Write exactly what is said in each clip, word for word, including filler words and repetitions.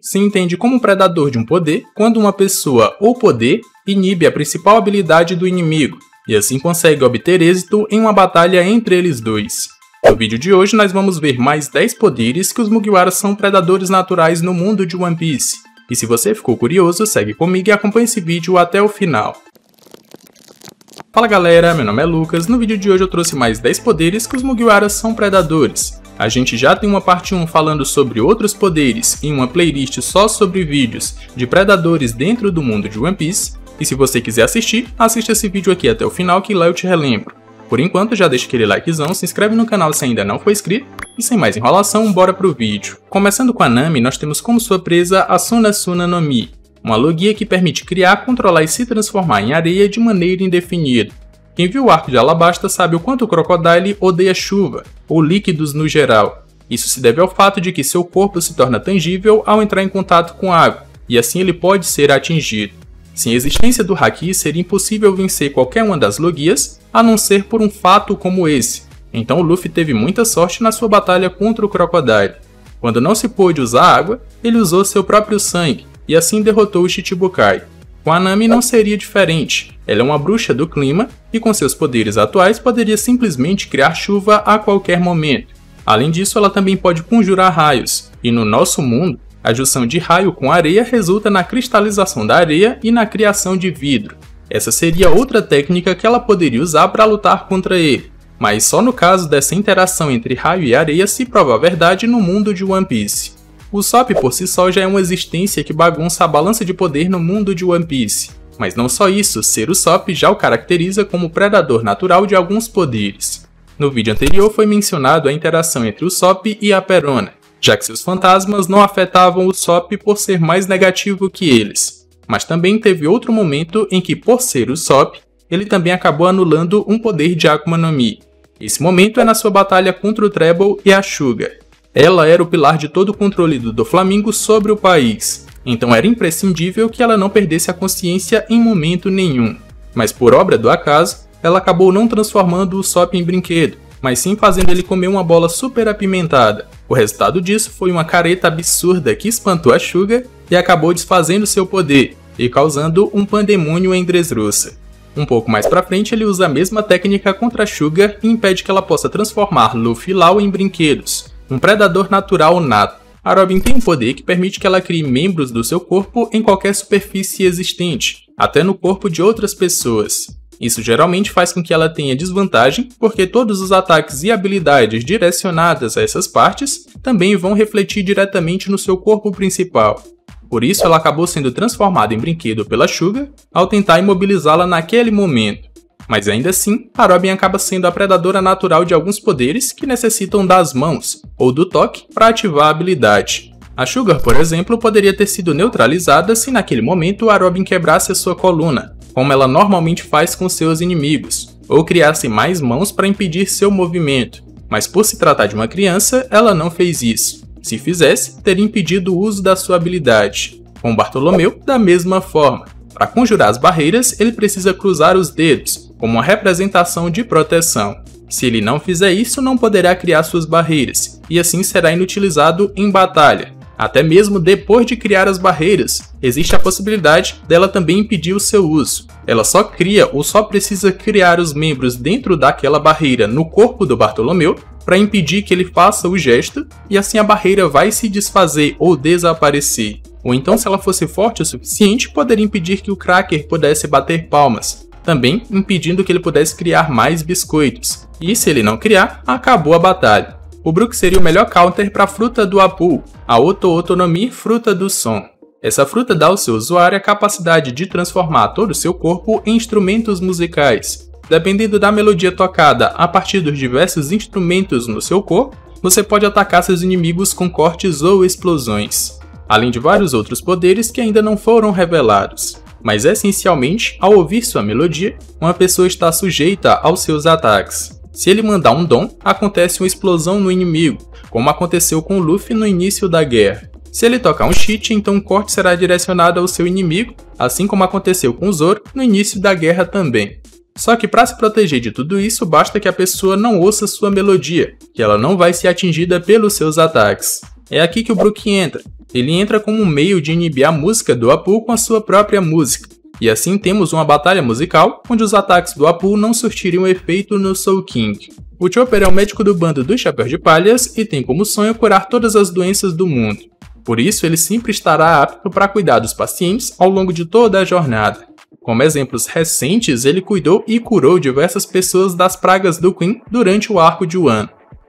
se entende como predador de um poder quando uma pessoa ou poder inibe a principal habilidade do inimigo, e assim consegue obter êxito em uma batalha entre eles dois. No vídeo de hoje nós vamos ver mais dez poderes que os Mugiwaras são predadores naturais no mundo de One Piece. E se você ficou curioso, segue comigo e acompanhe esse vídeo até o final. Fala galera, meu nome é Lucas, no vídeo de hoje eu trouxe mais dez poderes que os Mugiwaras são predadores. A gente já tem uma parte um falando sobre outros poderes e uma playlist só sobre vídeos de predadores dentro do mundo de One Piece. E se você quiser assistir, assista esse vídeo aqui até o final que lá eu te relembro. Por enquanto já deixa aquele likezão, se inscreve no canal se ainda não for inscrito. E sem mais enrolação, bora pro vídeo. Começando com a Nami, nós temos como sua presa a Suna Suna no Mi, uma logia que permite criar, controlar e se transformar em areia de maneira indefinida. Quem viu o arco de Alabasta sabe o quanto o Crocodile odeia chuva, ou líquidos no geral. Isso se deve ao fato de que seu corpo se torna tangível ao entrar em contato com água, e assim ele pode ser atingido. Sem a existência do Haki, seria impossível vencer qualquer uma das logias, a não ser por um fato como esse. Então Luffy teve muita sorte na sua batalha contra o Crocodile. Quando não se pôde usar água, ele usou seu próprio sangue, e assim derrotou o Shichibukai. Com a Nami não seria diferente, ela é uma bruxa do clima e com seus poderes atuais poderia simplesmente criar chuva a qualquer momento. Além disso, ela também pode conjurar raios, e no nosso mundo, a junção de raio com areia resulta na cristalização da areia e na criação de vidro. Essa seria outra técnica que ela poderia usar para lutar contra ele, mas só no caso dessa interação entre raio e areia se provar verdade no mundo de One Piece. Usopp por si só já é uma existência que bagunça a balança de poder no mundo de One Piece. Mas não só isso, ser Usopp já o caracteriza como predador natural de alguns poderes. No vídeo anterior foi mencionado a interação entre Usopp e a Perona, já que seus fantasmas não afetavam Usopp por ser mais negativo que eles. Mas também teve outro momento em que, por ser Usopp, ele também acabou anulando um poder de Akuma no Mi. Esse momento é na sua batalha contra o Trebol e a Sugar. Ela era o pilar de todo o controle do Doflamingo sobre o país, então era imprescindível que ela não perdesse a consciência em momento nenhum. Mas por obra do acaso, ela acabou não transformando o Usopp em brinquedo, mas sim fazendo ele comer uma bola super apimentada. O resultado disso foi uma careta absurda que espantou a Sugar e acabou desfazendo seu poder, e causando um pandemônio em Dressrosa. Um pouco mais pra frente ele usa a mesma técnica contra a Sugar e impede que ela possa transformar Luffy e Law em brinquedos. Um predador natural nato. A Robin tem um poder que permite que ela crie membros do seu corpo em qualquer superfície existente, até no corpo de outras pessoas. Isso geralmente faz com que ela tenha desvantagem, porque todos os ataques e habilidades direcionadas a essas partes também vão refletir diretamente no seu corpo principal. Por isso ela acabou sendo transformada em brinquedo pela Sugar ao tentar imobilizá-la naquele momento. Mas ainda assim, a Robin acaba sendo a predadora natural de alguns poderes que necessitam das mãos, ou do toque, para ativar a habilidade. A Sugar, por exemplo, poderia ter sido neutralizada se naquele momento a Robin quebrasse a sua coluna, como ela normalmente faz com seus inimigos, ou criasse mais mãos para impedir seu movimento. Mas por se tratar de uma criança, ela não fez isso. Se fizesse, teria impedido o uso da sua habilidade. Com Bartolomeu, da mesma forma. Para conjurar as barreiras, ele precisa cruzar os dedos, como uma representação de proteção. Se ele não fizer isso, não poderá criar suas barreiras, e assim será inutilizado em batalha. Até mesmo depois de criar as barreiras, existe a possibilidade dela também impedir o seu uso. Ela só cria ou só precisa criar os membros dentro daquela barreira no corpo do Bartolomeu para impedir que ele faça o gesto, e assim a barreira vai se desfazer ou desaparecer. Ou então, se ela fosse forte o suficiente, poderia impedir que o Cracker pudesse bater palmas, também impedindo que ele pudesse criar mais biscoitos, e se ele não criar, acabou a batalha. O Brook seria o melhor counter para a fruta do Apu, a Oto Oto no Mi, fruta do som. Essa fruta dá ao seu usuário a capacidade de transformar todo o seu corpo em instrumentos musicais. Dependendo da melodia tocada a partir dos diversos instrumentos no seu corpo, você pode atacar seus inimigos com cortes ou explosões, além de vários outros poderes que ainda não foram revelados. Mas essencialmente, ao ouvir sua melodia, uma pessoa está sujeita aos seus ataques. Se ele mandar um dom, acontece uma explosão no inimigo, como aconteceu com Luffy no início da guerra. Se ele tocar um cheat, então um corte será direcionado ao seu inimigo, assim como aconteceu com Zoro no início da guerra também. Só que para se proteger de tudo isso, basta que a pessoa não ouça sua melodia, que ela não vai ser atingida pelos seus ataques. É aqui que o Brook entra. Ele entra como um meio de inibir a música do Apu com a sua própria música. E assim temos uma batalha musical, onde os ataques do Apu não surtiriam efeito no Soul King. O Chopper é o médico do bando dos Chapéu de Palhas e tem como sonho curar todas as doenças do mundo. Por isso, ele sempre estará apto para cuidar dos pacientes ao longo de toda a jornada. Como exemplos recentes, ele cuidou e curou diversas pessoas das pragas do Queen durante o arco de Wano.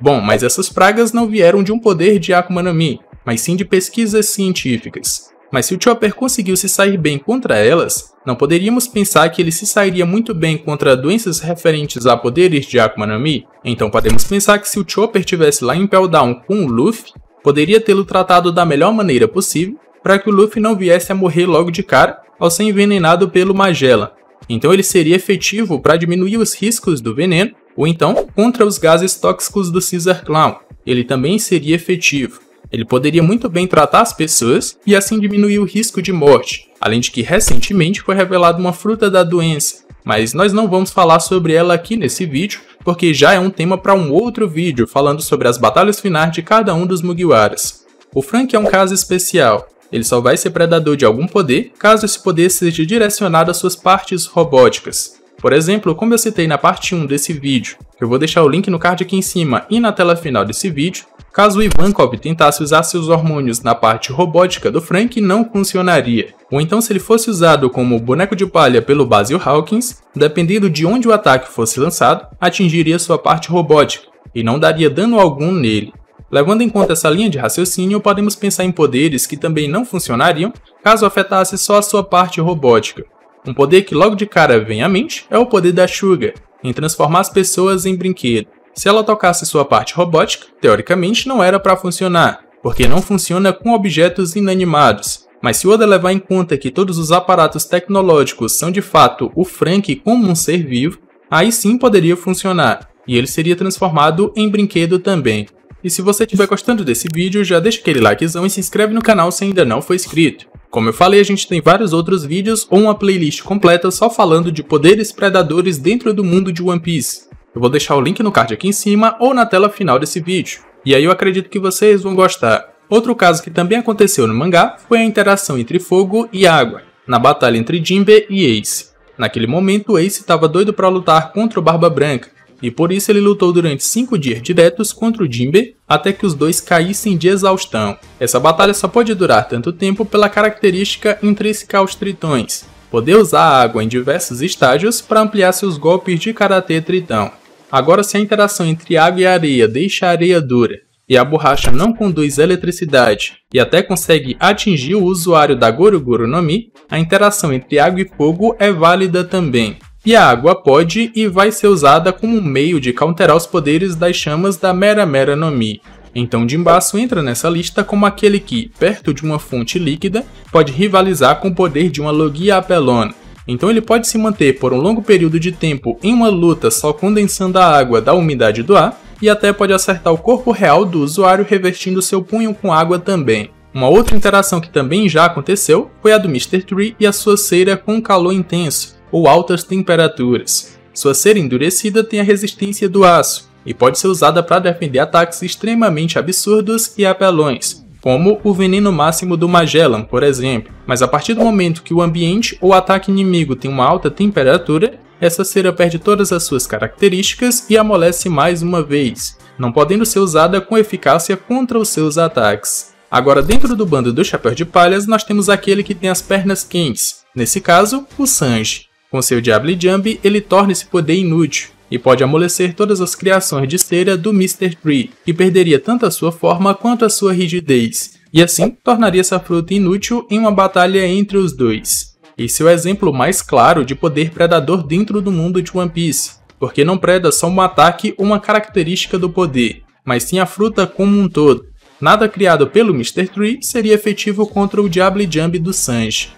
Bom, mas essas pragas não vieram de um poder de Akuma no Mi, mas sim de pesquisas científicas. Mas se o Chopper conseguiu se sair bem contra elas, não poderíamos pensar que ele se sairia muito bem contra doenças referentes a poderes de Akuma no Mi? Então podemos pensar que se o Chopper tivesse lá em Impel Down com o Luffy, poderia tê-lo tratado da melhor maneira possível para que o Luffy não viesse a morrer logo de cara ao ser envenenado pelo Magellan. Então ele seria efetivo para diminuir os riscos do veneno, ou então contra os gases tóxicos do Caesar Clown. Ele também seria efetivo. Ele poderia muito bem tratar as pessoas e assim diminuir o risco de morte, além de que recentemente foi revelada uma fruta da doença, mas nós não vamos falar sobre ela aqui nesse vídeo, porque já é um tema para um outro vídeo falando sobre as batalhas finais de cada um dos Mugiwaras. O Frank é um caso especial. Ele só vai ser predador de algum poder caso esse poder seja direcionado às suas partes robóticas. Por exemplo, como eu citei na parte um desse vídeo, que eu vou deixar o link no card aqui em cima e na tela final desse vídeo, caso o Ivankov tentasse usar seus hormônios na parte robótica do Frank, não funcionaria. Ou então se ele fosse usado como boneco de palha pelo Basil Hawkins, dependendo de onde o ataque fosse lançado, atingiria sua parte robótica e não daria dano algum nele. Levando em conta essa linha de raciocínio, podemos pensar em poderes que também não funcionariam caso afetasse só a sua parte robótica. Um poder que logo de cara vem à mente é o poder da Sugar, em transformar as pessoas em brinquedo. Se ela tocasse sua parte robótica, teoricamente não era para funcionar, porque não funciona com objetos inanimados. Mas se Oda levar em conta que todos os aparatos tecnológicos são de fato o Frank como um ser vivo, aí sim poderia funcionar, e ele seria transformado em brinquedo também. E se você estiver gostando desse vídeo, já deixa aquele likezão e se inscreve no canal se ainda não for inscrito. Como eu falei, a gente tem vários outros vídeos ou uma playlist completa só falando de poderes predadores dentro do mundo de One Piece. Eu vou deixar o link no card aqui em cima ou na tela final desse vídeo. E aí eu acredito que vocês vão gostar. Outro caso que também aconteceu no mangá foi a interação entre fogo e água, na batalha entre Jinbe e Ace. Naquele momento, Ace estava doido para lutar contra o Barba Branca, e por isso ele lutou durante cinco dias diretos contra o Jinbe, até que os dois caíssem de exaustão. Essa batalha só pode durar tanto tempo pela característica intrínseca aos tritões, poder usar a água em diversos estágios para ampliar seus golpes de karatê tritão. Agora, se a interação entre água e areia deixa a areia dura, e a borracha não conduz eletricidade, e até consegue atingir o usuário da Goro Goro no Mi, a interação entre água e fogo é válida também. E a água pode e vai ser usada como um meio de counterar os poderes das chamas da Mera Mera no Mi. Então Jinbasu entra nessa lista como aquele que, perto de uma fonte líquida, pode rivalizar com o poder de uma Logia apelona. Então ele pode se manter por um longo período de tempo em uma luta só condensando a água da umidade do ar, e até pode acertar o corpo real do usuário revestindo seu punho com água também. Uma outra interação que também já aconteceu foi a do mister três e a sua cera com calor intenso, ou altas temperaturas. Sua cera endurecida tem a resistência do aço, e pode ser usada para defender ataques extremamente absurdos e apelões, como o veneno máximo do Magellan, por exemplo. Mas a partir do momento que o ambiente ou ataque inimigo tem uma alta temperatura, essa cera perde todas as suas características e amolece mais uma vez, não podendo ser usada com eficácia contra os seus ataques. Agora, dentro do bando do Chapéu de Palhas, nós temos aquele que tem as pernas quentes, nesse caso, o Sanji. Com seu Diable Jambe, ele torna esse poder inútil, e pode amolecer todas as criações de cera do mister três, que perderia tanto a sua forma quanto a sua rigidez, e assim tornaria essa fruta inútil em uma batalha entre os dois. Esse é o exemplo mais claro de poder predador dentro do mundo de One Piece, porque não preda só um ataque ou uma característica do poder, mas sim a fruta como um todo. Nada criado pelo mister três seria efetivo contra o Diable Jambe do Sanji.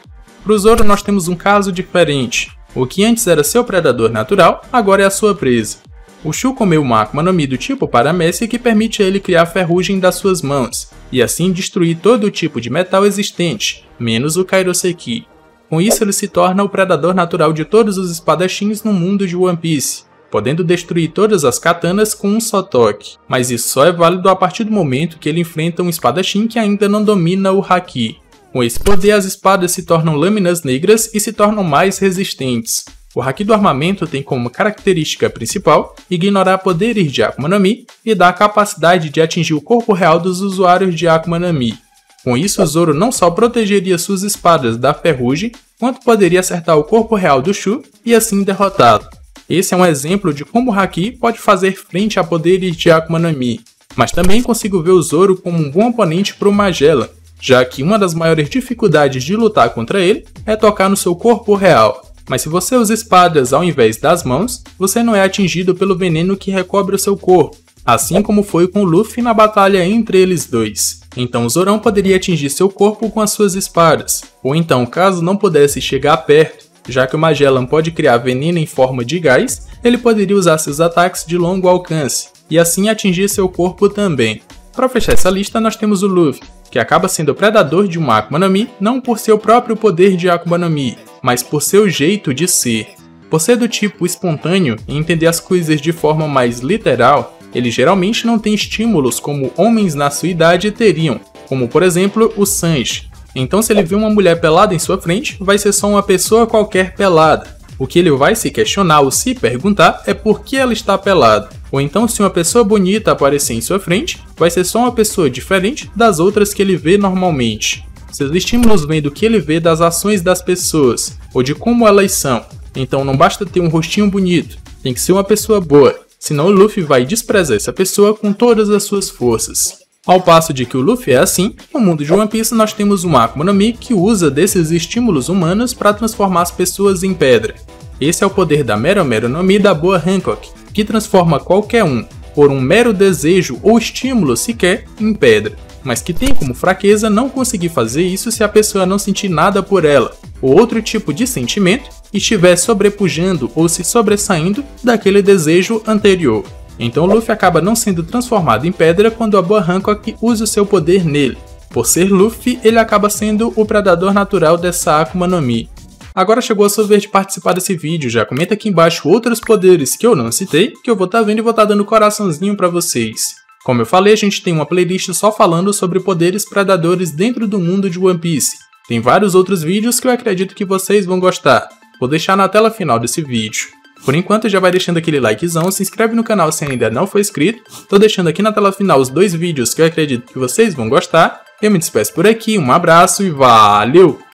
Pro Zoro nós temos um caso diferente. O que antes era seu predador natural, agora é a sua presa. O Shu comeu uma Akuma no Mi do tipo Paramécia que permite a ele criar ferrugem das suas mãos, e assim destruir todo o tipo de metal existente, menos o Kairoseki. Com isso ele se torna o predador natural de todos os espadachins no mundo de One Piece, podendo destruir todas as katanas com um só toque, mas isso só é válido a partir do momento que ele enfrenta um espadachim que ainda não domina o Haki. Com esse poder, as espadas se tornam lâminas negras e se tornam mais resistentes. O Haki do armamento tem como característica principal ignorar poderes de Akuma no Mi e dar a capacidade de atingir o corpo real dos usuários de Akuma no Mi. Com isso, Zoro não só protegeria suas espadas da ferrugem, quanto poderia acertar o corpo real do Shu e assim derrotá-lo. Esse é um exemplo de como o Haki pode fazer frente a poderes de Akuma no Mi, mas também consigo ver o Zoro como um bom oponente para o Magellan, já que uma das maiores dificuldades de lutar contra ele é tocar no seu corpo real. Mas se você usa espadas ao invés das mãos, você não é atingido pelo veneno que recobre o seu corpo, assim como foi com Luffy na batalha entre eles dois. Então Zorão poderia atingir seu corpo com as suas espadas, ou então caso não pudesse chegar perto, já que o Magellan pode criar veneno em forma de gás, ele poderia usar seus ataques de longo alcance, e assim atingir seu corpo também. Para fechar essa lista nós temos o Luffy, que acaba sendo o predador de uma Akuma no Mi não por seu próprio poder de Akuma no Mi, mas por seu jeito de ser. Por ser do tipo espontâneo e entender as coisas de forma mais literal, ele geralmente não tem estímulos como homens na sua idade teriam, como por exemplo o Sanji. Então se ele vê uma mulher pelada em sua frente, vai ser só uma pessoa qualquer pelada. O que ele vai se questionar ou se perguntar é por que ela está pelada. Ou então se uma pessoa bonita aparecer em sua frente, vai ser só uma pessoa diferente das outras que ele vê normalmente. Seus estímulos vêm do que ele vê das ações das pessoas, ou de como elas são. Então não basta ter um rostinho bonito, tem que ser uma pessoa boa, senão o Luffy vai desprezar essa pessoa com todas as suas forças. Ao passo de que o Luffy é assim, no mundo de One Piece nós temos um Akuma no Mi que usa desses estímulos humanos para transformar as pessoas em pedra. Esse é o poder da Meromero no Mi da Boa Hancock, que transforma qualquer um, por um mero desejo ou estímulo sequer, em pedra, mas que tem como fraqueza não conseguir fazer isso se a pessoa não sentir nada por ela, ou outro tipo de sentimento estiver sobrepujando ou se sobressaindo daquele desejo anterior. Então Luffy acaba não sendo transformado em pedra quando a Boa Hancock usa o seu poder nele. Por ser Luffy, ele acaba sendo o predador natural dessa Akuma no Mi. Agora chegou a sua vez de participar desse vídeo, já comenta aqui embaixo outros poderes que eu não citei, que eu vou estar vendo e vou estar dando coraçãozinho pra vocês. Como eu falei, a gente tem uma playlist só falando sobre poderes predadores dentro do mundo de One Piece. Tem vários outros vídeos que eu acredito que vocês vão gostar. Vou deixar na tela final desse vídeo. Por enquanto já vai deixando aquele likezão, se inscreve no canal se ainda não for inscrito. Tô deixando aqui na tela final os dois vídeos que eu acredito que vocês vão gostar. Eu me despeço por aqui, um abraço e valeu!